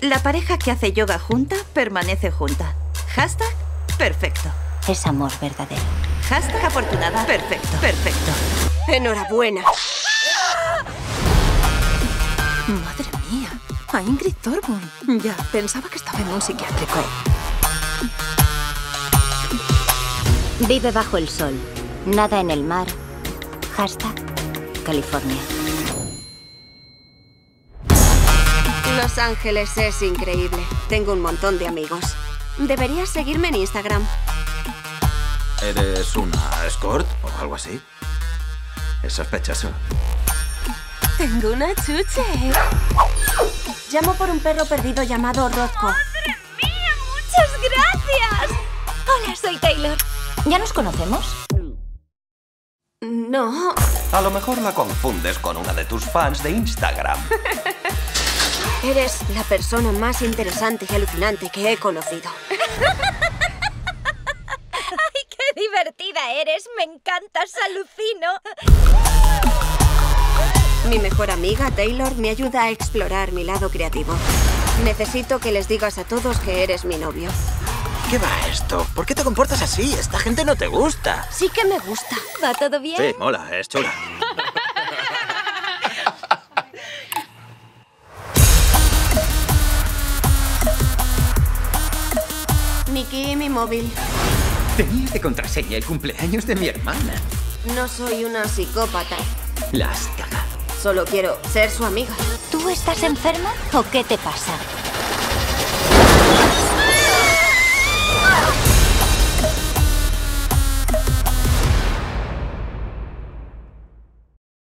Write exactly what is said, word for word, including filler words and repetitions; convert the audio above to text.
La pareja que hace yoga junta permanece junta. Hashtag perfecto. Es amor verdadero. Hashtag afortunada. Perfecto, perfecto. Enhorabuena. Madre mía, a Ingrid Thorburn. Ya, pensaba que estaba en un psiquiátrico. Vive bajo el sol. Nada en el mar. Hashtag California. Los Ángeles es increíble. Tengo un montón de amigos. Deberías seguirme en Instagram. ¿Eres una escort o algo así? Es sospechoso. Tengo una chuche. Llamo por un perro perdido llamado Rosco. ¡Madre mía! ¡Muchas gracias! Hola, soy Taylor. ¿Ya nos conocemos? No. A lo mejor la confundes con una de tus fans de Instagram. Eres la persona más interesante y alucinante que he conocido. ¡Ay, qué divertida eres! ¡Me encantas! ¡Alucino! Mi mejor amiga, Taylor, me ayuda a explorar mi lado creativo. Necesito que les digas a todos que eres mi novio. ¿Qué va esto? ¿Por qué te comportas así? Esta gente no te gusta. Sí que me gusta. ¿Va todo bien? Sí, mola. Es chula. Miki, mi móvil. Tenía de contraseña el cumpleaños de mi hermana. No soy una psicópata. La has cagado. Solo quiero ser su amiga. ¿Tú estás enferma o qué te pasa?